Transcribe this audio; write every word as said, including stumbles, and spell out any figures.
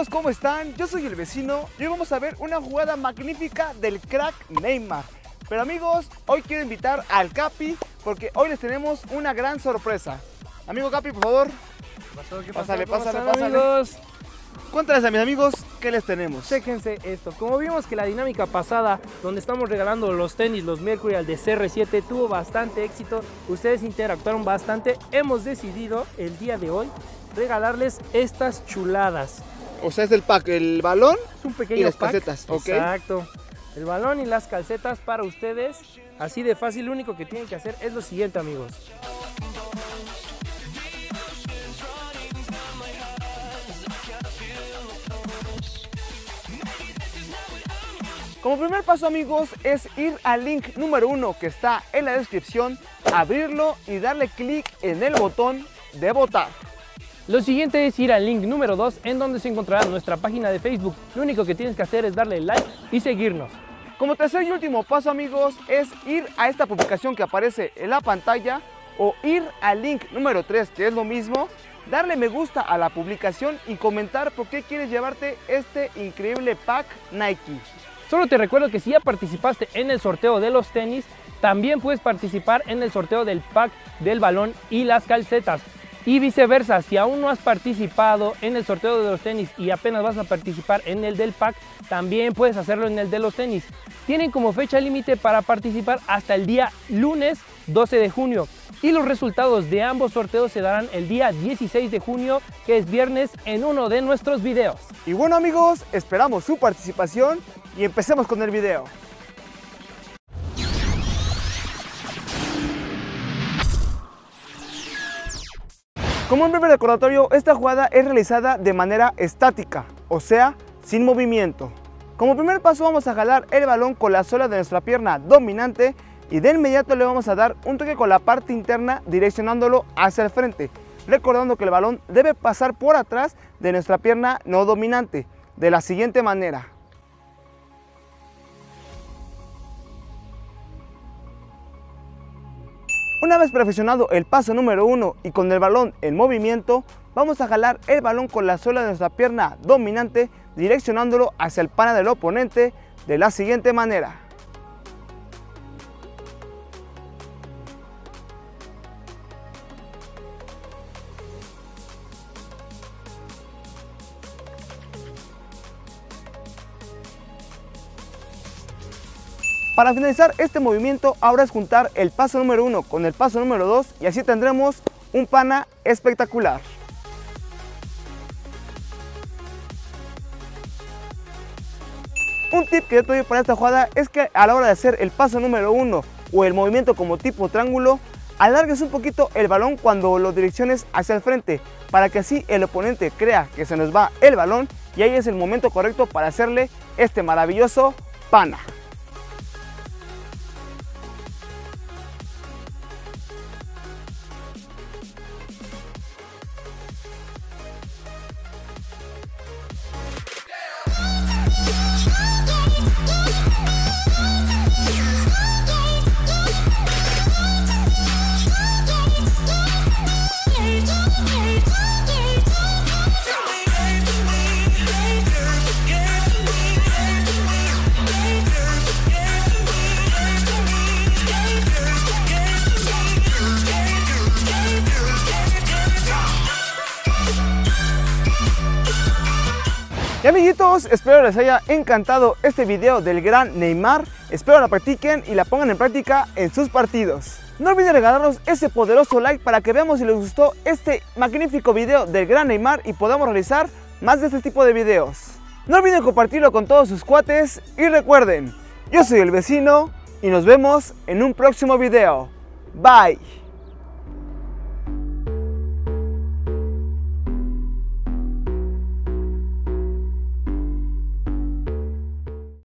amigos, ¿cómo están? Yo soy el vecino y hoy vamos a ver una jugada magnífica del crack Neymar. Pero amigos, hoy quiero invitar al Capi porque hoy les tenemos una gran sorpresa. Amigo Capi, por favor. ¿Qué pasó? ¿Qué pasó? Pásale, pásale, pásale, pásale. Amigos. Cuéntales a mis amigos qué les tenemos. Chéquense esto. Como vimos que la dinámica pasada, donde estamos regalando los tenis, los Mercurial de C R siete, tuvo bastante éxito. Ustedes interactuaron bastante. Hemos decidido el día de hoy regalarles estas chuladas. O sea, es el pack, el balón es un pequeño y las pack. calcetas. Exacto. Okay. El balón y las calcetas para ustedes. Así de fácil, lo único que tienen que hacer es lo siguiente, amigos. Como primer paso, amigos, es ir al link número uno que está en la descripción, abrirlo y darle clic en el botón de votar. Lo siguiente es ir al link número dos, en donde se encontrará nuestra página de Facebook. Lo único que tienes que hacer es darle like y seguirnos. Como tercer y último paso, amigos, es ir a esta publicación que aparece en la pantalla o ir al link número tres, que es lo mismo, darle me gusta a la publicación y comentar por qué quieres llevarte este increíble pack Nike. Solo te recuerdo que si ya participaste en el sorteo de los tenis, también puedes participar en el sorteo del pack del balón y las calcetas. Y viceversa, si aún no has participado en el sorteo de los tenis y apenas vas a participar en el del pack, también puedes hacerlo en el de los tenis. Tienen como fecha límite para participar hasta el día lunes doce de junio. Y los resultados de ambos sorteos se darán el día dieciséis de junio, que es viernes, en uno de nuestros videos. Y bueno, amigos, esperamos su participación. Y empecemos con el video. Como un breve recordatorio, esta jugada es realizada de manera estática, o sea, sin movimiento. Como primer paso vamos a jalar el balón con la suela de nuestra pierna dominante y de inmediato le vamos a dar un toque con la parte interna direccionándolo hacia el frente, recordando que el balón debe pasar por atrás de nuestra pierna no dominante, de la siguiente manera. Una vez perfeccionado el paso número uno y con el balón en movimiento, vamos a jalar el balón con la suela de nuestra pierna dominante, direccionándolo hacia el pana del oponente de la siguiente manera. Para finalizar este movimiento ahora es juntar el paso número uno con el paso número dos y así tendremos un pana espectacular. Un tip que yo te doy para esta jugada es que a la hora de hacer el paso número uno o el movimiento como tipo triángulo, alargues un poquito el balón cuando lo direcciones hacia el frente para que así el oponente crea que se nos va el balón y ahí es el momento correcto para hacerle este maravilloso pana. Y amiguitos, espero les haya encantado este video del gran Neymar, espero la practiquen y la pongan en práctica en sus partidos. No olviden regalarnos ese poderoso like para que veamos si les gustó este magnífico video del gran Neymar y podamos realizar más de este tipo de videos. No olviden compartirlo con todos sus cuates y recuerden, yo soy el vecino y nos vemos en un próximo video. Bye.